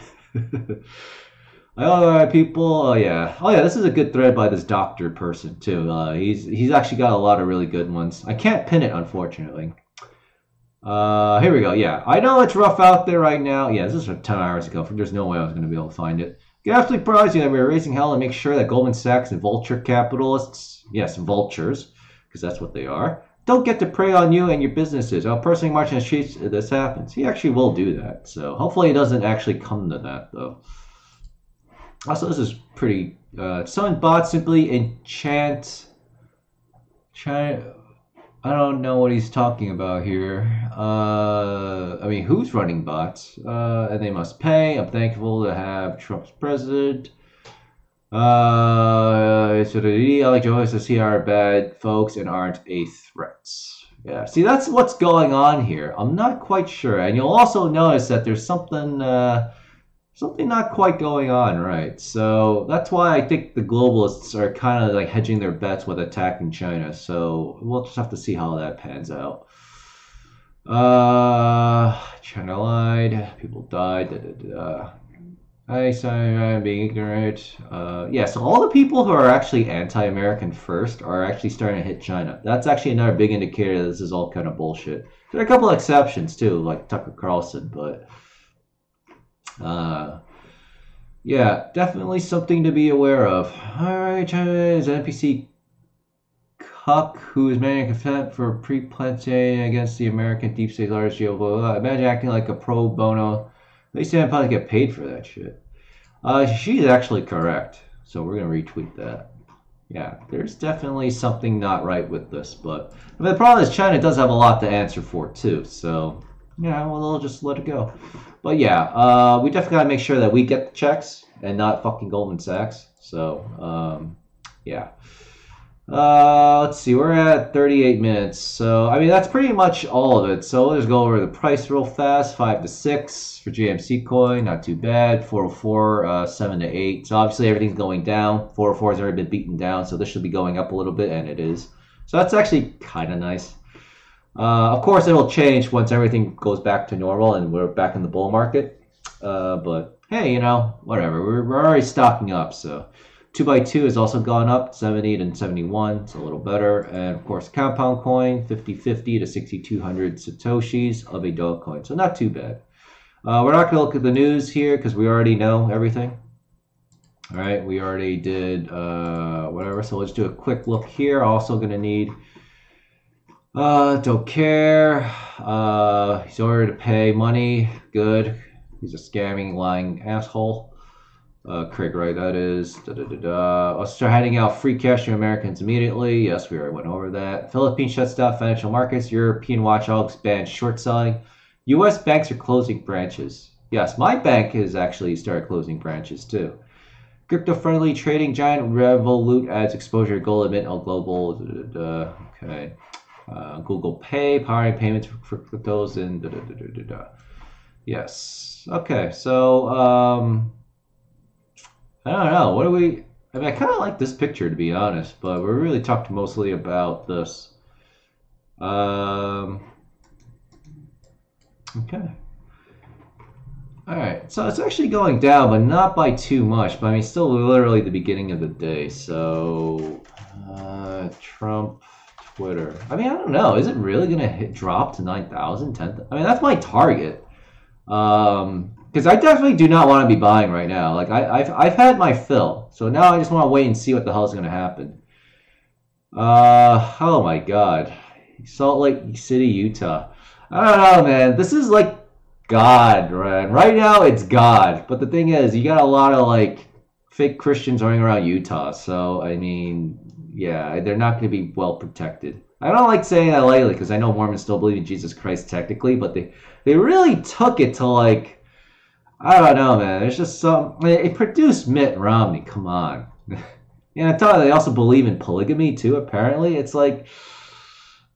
Oh, people, oh, yeah. Oh, yeah, this is a good thread by this doctor person, too. Uh, he's, he's actually got a lot of really good ones. I can't pin it, unfortunately. Uh, here we go, yeah. I know it's rough out there right now. Yeah, this is from ten hours ago. There's no way I was going to be able to find it. Absolutely surprising that we were raising hell to make sure that Goldman Sachs and vulture capitalists, yes, vultures, because that's what they are, don't get to prey on you and your businesses. I'll personally march in the streets if this happens. He actually will do that. So hopefully it doesn't actually come to that, though. Also, this is pretty... Uh, someone bought simply enchant... China, I don't know what he's talking about here. Uh, I mean, who's running bots? Uh, and they must pay. I'm thankful to have Trump's president. Uh, so the, I like to always see our bad folks and aren't a threat. Yeah, see, that's what's going on here. I'm not quite sure. And you'll also notice that there's something, uh, something not quite going on, right? So that's why I think the globalists are kind of like hedging their bets with attacking China. So we'll just have to see how that pans out. Uh, China lied, people died. Da, da, da. I sorry, I'm being ignorant. Uh, yeah, so all the people who are actually anti-American first are actually starting to hit China. That's actually another big indicator that this is all kind of bullshit. There are a couple of exceptions too, like Tucker Carlson, but. Uh, yeah, definitely something to be aware of. All right, China is an N P C cuck who is manning a consent for pre-planting against the American deep state large deal. Blah, blah, blah. Imagine acting like a pro bono. They say I probably get paid for that shit. Uh, she's actually correct, so we're gonna retweet that. Yeah, there's definitely something not right with this, but, but the problem is China does have a lot to answer for too. So. Yeah, well, they'll just let it go. But yeah, uh, we definitely got to make sure that we get the checks and not fucking Goldman Sachs. So, um, yeah. Uh, let's see, we're at thirty-eight minutes. So, I mean, that's pretty much all of it. So, let's go over the price real fast. five to six for J M C coin, not too bad. four oh four, uh, seven to eight. So, obviously, everything's going down. four oh four has already been beaten down, so this should be going up a little bit, and it is. So, that's actually kind of nice. Uh, of course, it'll change once everything goes back to normal and we're back in the bull market. Uh, but hey, you know, whatever. We're, we're already stocking up. So two by two has also gone up, seventy and seventy-one. It's a little better. And of course, compound coin, fifty fifty to sixty-two hundred satoshis of a dog coin. So not too bad. Uh, we're not going to look at the news here because we already know everything. All right, we already did uh, whatever. So let's do a quick look here. Also going to need... Uh, don't care. Uh, he's ordered to pay money. Good. He's a scamming, lying asshole. Uh, Craig Wright, that is. Da, da, da, da. Let's start handing out free cash to Americans immediately. Yes, we already went over that. Philippines shuts down financial markets. European watchdogs ban short selling. U S banks are closing branches. Yes, my bank has actually started closing branches too. Crypto-friendly trading giant Revolut adds exposure to gold amid all global. Da, da, da. Okay. Uh, Google Pay, powering payments for cryptos, and da, da, da, da, da, da. Yes. Okay, so, um, I don't know. What do we, I mean, I kind of like this picture, to be honest, but we really talked mostly about this. Um, okay. All right, so it's actually going down, but not by too much. But I mean, still literally the beginning of the day. So uh, Trump, Twitter. I mean, I don't know. Is it really going to hit drop to nine thousand, ten thousand? I mean, that's my target. Um, because I definitely do not want to be buying right now. Like, I, I've, I've had my fill. So now I just want to wait and see what the hell is going to happen. Uh, oh, my God. Salt Lake City, Utah. I don't know, man. This is like... God, right? Right now it's God, but the thing is, you got a lot of like fake Christians running around Utah, so I mean, yeah, they're not going to be well protected. I don't like saying that lately because I know Mormons still believe in Jesus Christ technically, but they they really took it to like, I don't know, man. There's just some. It produced Mitt Romney. Come on, and I thought they also believe in polygamy too. Apparently, it's like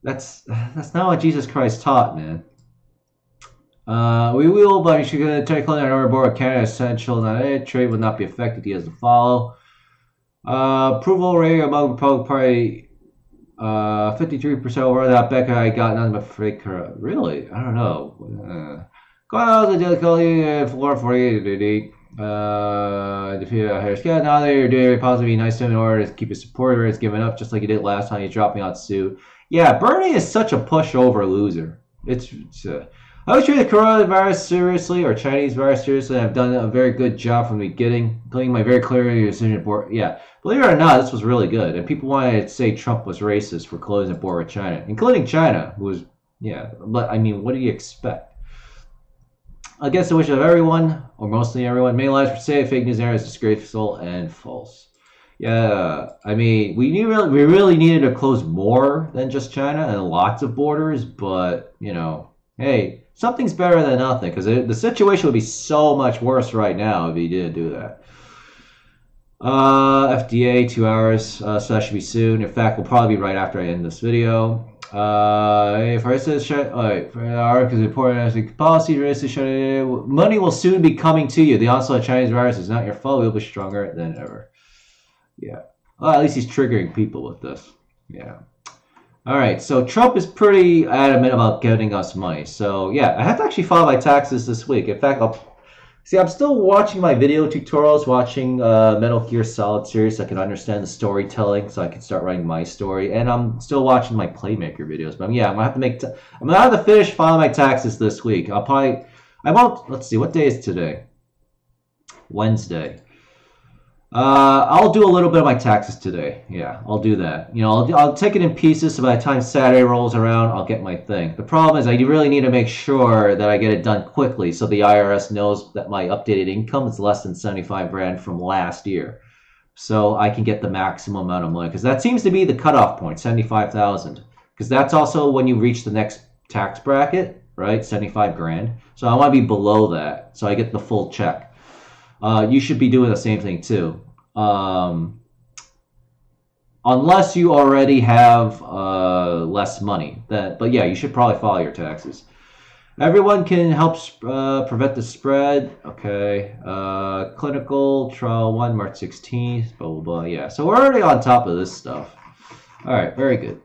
that's that's not what Jesus Christ taught, man. Uh, we will, but you should take on our board. Canada essential. Not a trade will not be affected. He has to follow. Uh, approval rating among the public party, uh, fifty-three percent over that. Becca, I got nothing but fake her. Really? I don't know. Go out the delicately floor forty-eight. Uh, defeated a higher scale. Now that you're doing very positive, be nice to him in order to keep his supporter. It's given up just like you did last time. You dropped me out suit. Yeah, Bernie is such a pushover loser. It's, it's uh, I would treat the coronavirus seriously or Chinese virus seriously. I've done a very good job from the beginning, including my very clear decision board. Yeah, believe it or not, this was really good. And people wanted to say Trump was racist for closing the border with China, including China, who was, yeah. But I mean, what do you expect? I guess the wish of everyone, or mostly everyone, many lies were safe. Fake news areas disgraceful and false. Yeah, I mean, we knew really, we really needed to close more than just China and lots of borders, but you know, hey. Something's better than nothing, because the situation would be so much worse right now if he didn't do that. Uh, F D A, two hours, uh, so that should be soon. In fact, we'll probably be right after I end this video. Uh, hey, for instance, alright, for our important policy, money will soon be coming to you. The onslaught of Chinese virus is not your fault. We'll be stronger than ever. Yeah. Well, at least he's triggering people with this. Yeah. All right, so Trump is pretty adamant about getting us money. So yeah, I have to actually file my taxes this week. In fact, I'll see. I'm still watching my video tutorials, watching uh, Metal Gear Solid series, so I can understand the storytelling, so I can start writing my story. And I'm still watching my Playmaker videos. But yeah, I'm gonna have to make. T I'm gonna have to finish filing my taxes this week. I'll probably. I won't. Let's see. What day is today? Wednesday. Uh, I'll do a little bit of my taxes today. Yeah, I'll do that. You know, I'll, I'll take it in pieces, so by the time Saturday rolls around, I'll get my thing. The problem is I really need to make sure that I get it done quickly so the I R S knows that my updated income is less than seventy-five grand from last year. So I can get the maximum amount of money, because that seems to be the cutoff point, seventy-five thousand. Because that's also when you reach the next tax bracket, right? seventy-five grand. So I want to be below that so I get the full check. Uh, you should be doing the same thing too, um, unless you already have uh, less money. That, but yeah, you should probably follow your taxes. Everyone can help uh, prevent the spread. Okay, uh, clinical trial one March sixteenth. Blah blah blah. Yeah, so we're already on top of this stuff. All right, very good,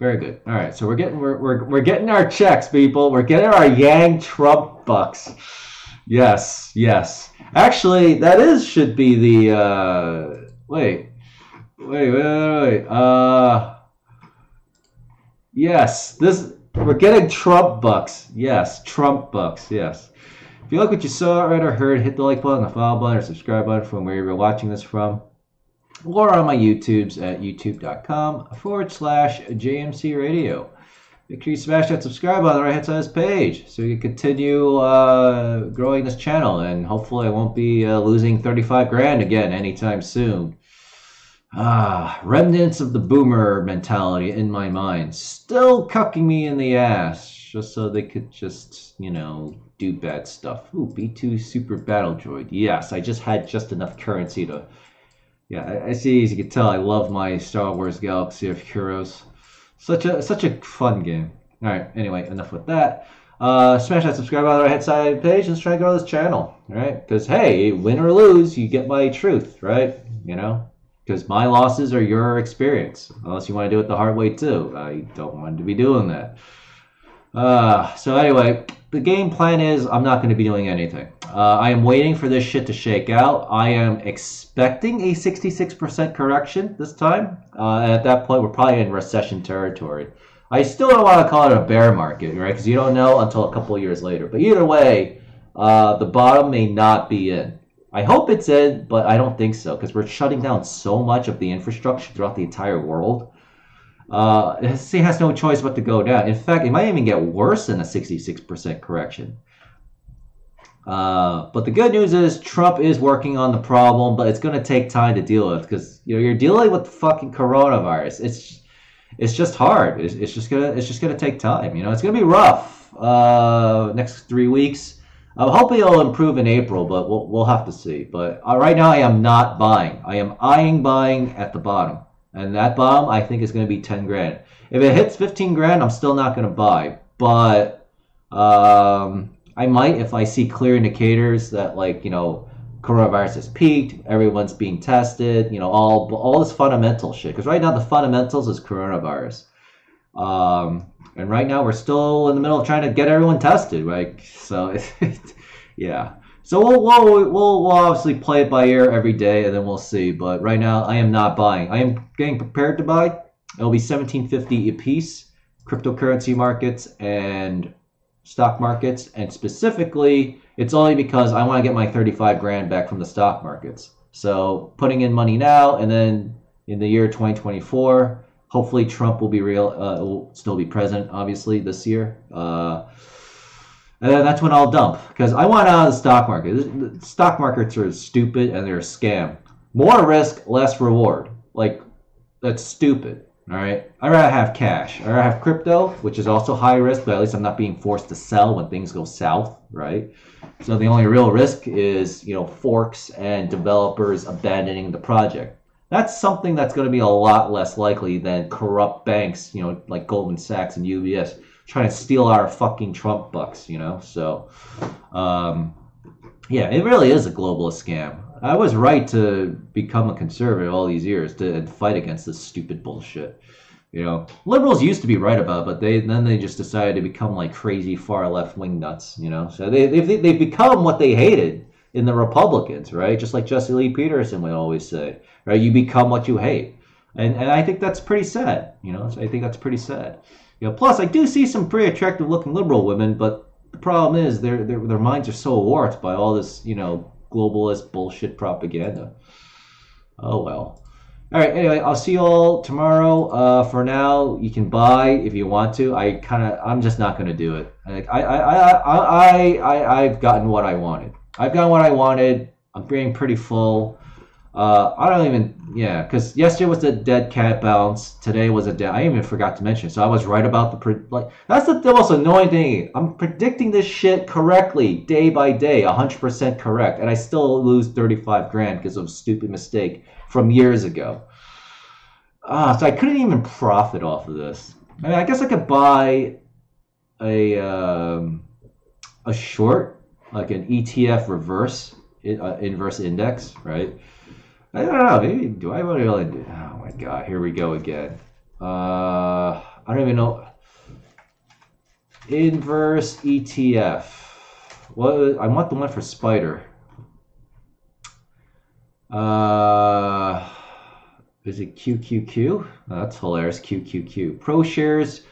very good. All right, so we're getting we're we're, we're getting our checks, people. We're getting our Yang Trump bucks. Yes, yes. Actually, that is should be the uh, wait, wait, wait, wait. Uh, yes, this we're getting Trump bucks. Yes, Trump bucks. Yes. If you like what you saw, read, or heard, hit the like button, the follow button, or subscribe button from wherever you're watching this from, or on my YouTubes at youtube dot com forward slash J M C radio. Make sure you smash that subscribe button on the right hand side of this page so you can continue uh, growing this channel, and hopefully I won't be uh, losing thirty-five grand again anytime soon. Ah, remnants of the boomer mentality in my mind. Still cucking me in the ass just so they could just, you know, do bad stuff. Ooh, B two Super Battle Droid. Yes, I just had just enough currency to... Yeah, I see, as you can tell, I love my Star Wars Galaxy of Heroes. Such a such a fun game. All right. Anyway, enough with that. Uh, smash that subscribe button on the right hand side of the page. Let's try and grow this channel. All right. Because hey, win or lose, you get my truth, right? You know. because my losses are your experience, unless you want to do it the hard way too. I don't want to be doing that. Uh, so anyway, the game plan is I'm not going to be doing anything. Uh, I am waiting for this shit to shake out. I am expecting a sixty-six percent correction this time. Uh, and at that point, we're probably in recession territory. I still don't want to call it a bear market, right? Because you don't know until a couple of years later. But either way, uh, the bottom may not be in. I hope it's in, but I don't think so, because we're shutting down so much of the infrastructure throughout the entire world. Uh, the S and P has no choice but to go down. In fact, it might even get worse than a sixty-six percent correction. Uh, but the good news is Trump is working on the problem, but it's going to take time to deal with, because you know you're dealing with the fucking coronavirus. It's it's just hard. It's, it's just gonna it's just gonna take time. You know, it's gonna be rough. Uh, next three weeks. I'm hoping it'll improve in April, but we'll, we'll have to see. But uh, right now, I am not buying. I am eyeing buying at the bottom. And that bottom, I think, is going to be ten grand. If it hits fifteen grand, I'm still not going to buy. But um, I might if I see clear indicators that, like, you know, coronavirus has peaked, everyone's being tested, you know, all, all this fundamental shit. Because right now, the fundamentals is coronavirus. Um, and right now we're still in the middle of trying to get everyone tested, right? So, it, it, yeah. So we'll, we'll, we'll, we'll obviously play it by ear every day and then we'll see. But right now I am not buying. I am getting prepared to buy. It'll be seventeen fifty a piece, cryptocurrency markets and stock markets. And specifically, it's only because I want to get my thirty-five grand back from the stock markets. So putting in money now and then in the year twenty twenty-four, hopefully Trump will be real, uh, will still be president, obviously, this year. Uh, and then that's when I'll dump, because I want out of the stock market. The stock markets are stupid and they're a scam. More risk, less reward. Like, that's stupid, all right? I'd rather have cash. I'd rather have crypto, which is also high risk, but at least I'm not being forced to sell when things go south, right? So the only real risk is, you know, forks and developers abandoning the project. That's something that's going to be a lot less likely than corrupt banks, you know, like Goldman Sachs and U B S trying to steal our fucking Trump bucks, you know? So, um, yeah, it really is a globalist scam. I was right to become a conservative all these years to fight against this stupid bullshit. You know, liberals used to be right about it, but they then they just decided to become like crazy far left wing nuts, you know? So they, they've, they've become what they hated in the Republicans, right? Just like Jesse Lee Peterson would always say, right? You become what you hate. And and I think that's pretty sad, you know? I think that's pretty sad. You know, plus I do see some pretty attractive looking liberal women, but the problem is their their their minds are so warped by all this, you know, globalist bullshit propaganda. Oh well. All right, anyway, I'll see you all tomorrow. Uh, for now, you can buy if you want to. I kind of I'm just not going to do it. Like I I I I I I've gotten what I wanted. I've got what I wanted. I'm getting pretty full. Uh, I don't even, yeah, because yesterday was a dead cat bounce. Today was a dead, I even forgot to mention. So I was right about the, pre- like, that's the most annoying thing. I'm predicting this shit correctly, day by day, one hundred percent correct. And I still lose thirty-five grand because of a stupid mistake from years ago. Uh, so I couldn't even profit off of this. I mean, I guess I could buy a um, a short, like an E T F reverse, uh, inverse index, right? I don't know, maybe, do I really do? Oh my God, here we go again. Uh, I don't even know. Inverse E T F. Well, I want the one for Spider. Uh, is it Q Q Q? Oh, that's hilarious, Q Q Q. ProShares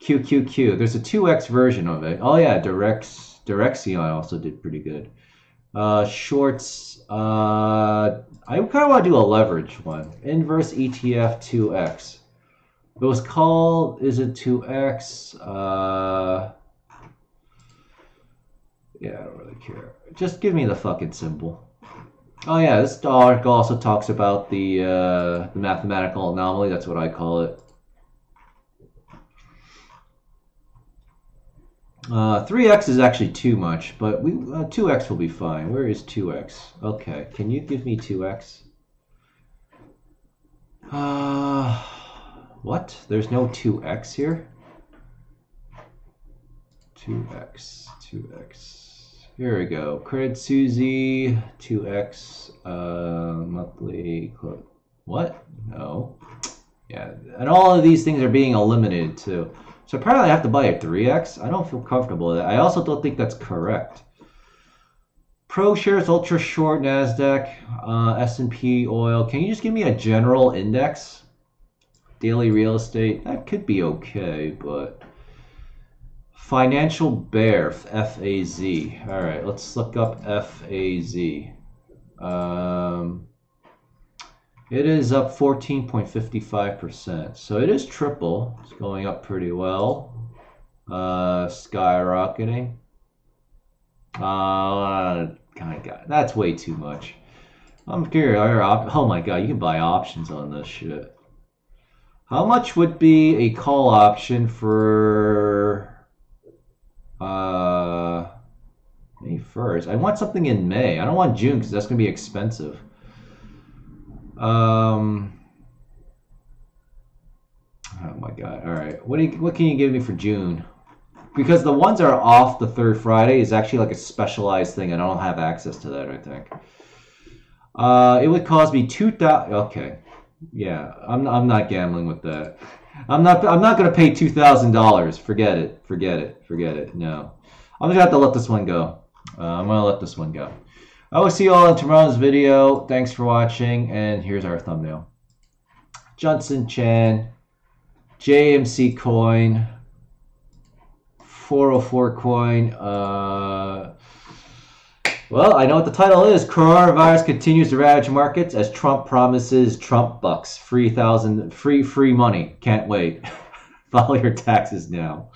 Q Q Q. There's a two X version of it. Oh yeah, directs. Direxion also did pretty good. Uh, shorts, uh, I kind of want to do a leverage one. Inverse E T F two X. It was called, is it two X? Uh, yeah, I don't really care. Just give me the fucking symbol. Oh yeah, this article also talks about the, uh, the mathematical anomaly. That's what I call it. Uh, three X is actually too much, but we uh, two X will be fine. Where is two X? Okay, can you give me two X? Uh, what? There's no two X here? two X, two X. Here we go. Credit Suzy, two X, uh, monthly, What? No. Yeah, and all of these things are being eliminated too. So apparently I have to buy a three X. I don't feel comfortable with that. I also don't think that's correct. Pro shares, ultra short, NASDAQ, uh, S and P, oil. Can you just give me a general index? Daily real estate, that could be okay, but... Financial bear, F A Z. All right, let's look up F A Z. Um, it is up fourteen point five five percent. So it is triple. It's going up pretty well. Uh, skyrocketing. Uh, God, God, that's way too much. I'm curious. Oh my God, you can buy options on this shit. How much would be a call option for uh, May first? I want something in May. I don't want June because that's going to be expensive. Um, oh my God. All right. What do you, what can you give me for June? Because the ones are off the third Friday is actually like a specialized thing. I don't have access to that, I think. Uh, it would cost me two thousand dollars. Okay. Yeah, I'm, I'm not gambling with that. I'm not I'm not going to pay two thousand dollars. Forget it. Forget it. Forget it. No. I'm going to have to let this one go. Uh, I'm going to let this one go. I will see you all in tomorrow's video. Thanks for watching. And here's our thumbnail. Junson Chan, J M C Coin, four oh four coin. Uh, well, I know what the title is. Coronavirus continues to ravage markets as Trump promises Trump bucks. Free thousand, free, free money. Can't wait. Follow your taxes now.